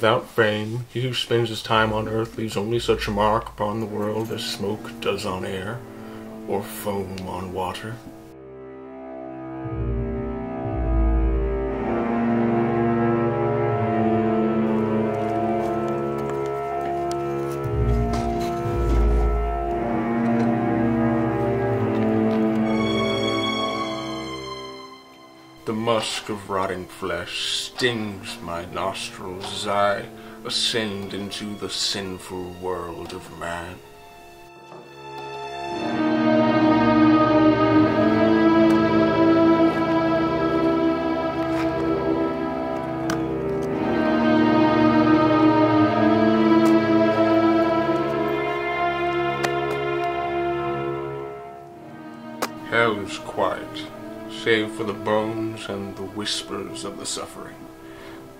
Without fame, he who spends his time on earth leaves only such a mark upon the world as smoke does on air, or foam on water. The musk of rotting flesh stings my nostrils as I ascend into the sinful world of man. Hell is quiet, save for the bones and the whispers of the suffering.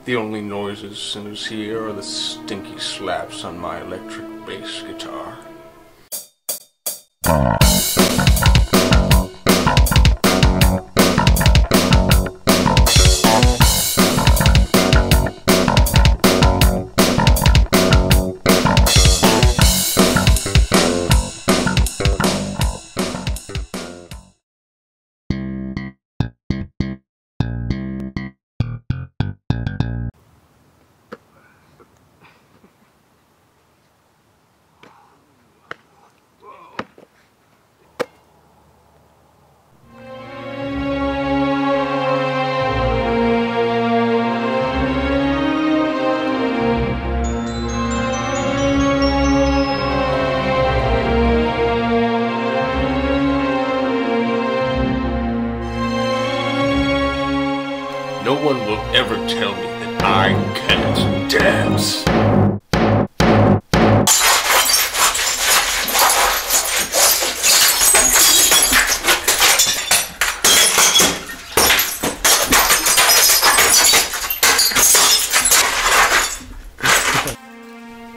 The only noises sinners hear are the stinky slaps on my electric bass guitar. No one will ever tell me that I can't dance.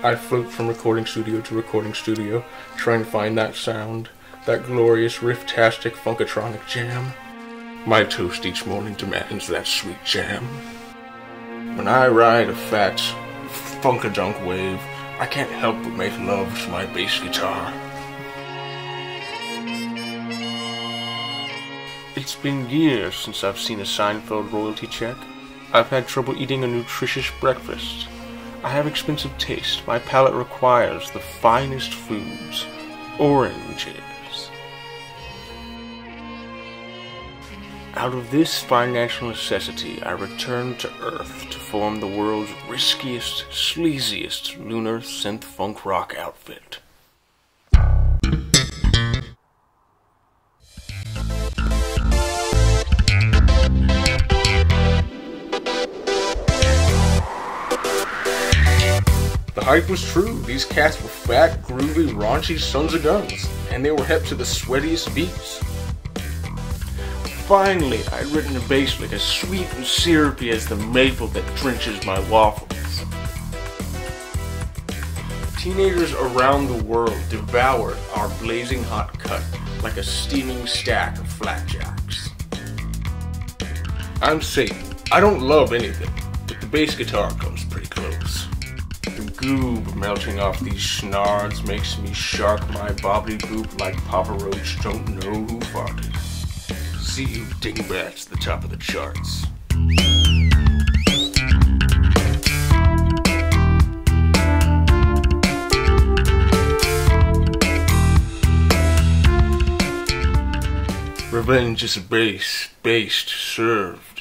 I float from recording studio to recording studio, trying to find that sound, that glorious riff-tastic funkatronic jam. My toast each morning demands that sweet jam. When I ride a fat, funk-a-dunk wave, I can't help but make love to my bass guitar. It's been years since I've seen a Seinfeld royalty check. I've had trouble eating a nutritious breakfast. I have expensive taste. My palate requires the finest foods. Oranges. Out of this financial necessity, I returned to Earth to form the world's riskiest, sleaziest lunar synth-funk rock outfit. The hype was true. These cats were fat, groovy, raunchy sons of guns, and they were hep to the sweatiest beats. Finally, I'd written a bass lick as sweet and syrupy as the maple that drenches my waffles. Teenagers around the world devoured our blazing hot cut like a steaming stack of flapjacks. I'm Satan. I don't love anything, but the bass guitar comes pretty close. The goob melting off these schnards makes me shark my bobbly-boop like Papa Roach don't know who farted. See you dingbats at the top of the charts. Revenge is a base, based, serve.